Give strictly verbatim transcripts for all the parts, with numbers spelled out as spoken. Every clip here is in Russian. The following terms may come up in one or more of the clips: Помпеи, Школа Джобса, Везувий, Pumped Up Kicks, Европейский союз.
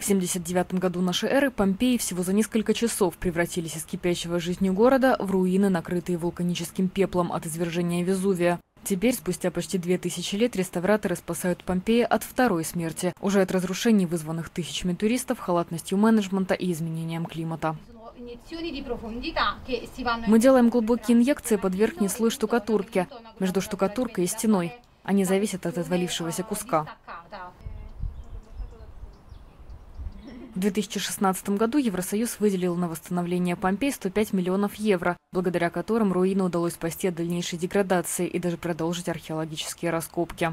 В семьдесят девятом году нашей эры Помпеи всего за несколько часов превратились из кипящего жизнью города в руины, накрытые вулканическим пеплом от извержения Везувия. Теперь, спустя почти две тысячи лет, реставраторы спасают Помпеи от второй смерти, уже от разрушений, вызванных тысячами туристов, халатностью менеджмента и изменением климата. Мы делаем глубокие инъекции под верхний слой штукатурки, между штукатуркой и стеной. Они зависят от отвалившегося куска. В две тысячи шестнадцатом году Евросоюз выделил на восстановление Помпей сто пять миллионов евро, благодаря которым руины удалось спасти от дальнейшей деградации и даже продолжить археологические раскопки.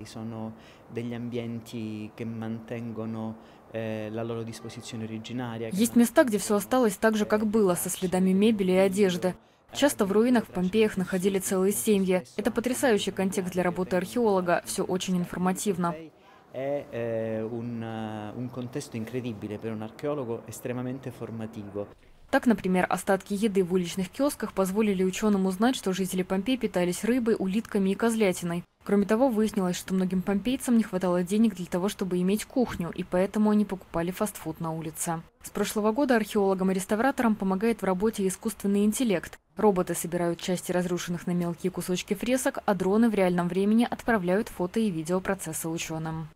Есть места, где все осталось так же, как было, со следами мебели и одежды. Часто в руинах в Помпеях находили целые семьи. Это потрясающий контекст для работы археолога, все очень информативно. Так, например, остатки еды в уличных киосках позволили ученым узнать, что жители Помпей питались рыбой, улитками и козлятиной. Кроме того, выяснилось, что многим помпейцам не хватало денег для того, чтобы иметь кухню, и поэтому они покупали фастфуд на улице. С прошлого года археологам и реставраторам помогает в работе искусственный интеллект. Роботы собирают части разрушенных на мелкие кусочки фресок, а дроны в реальном времени отправляют фото и видео процесса ученым.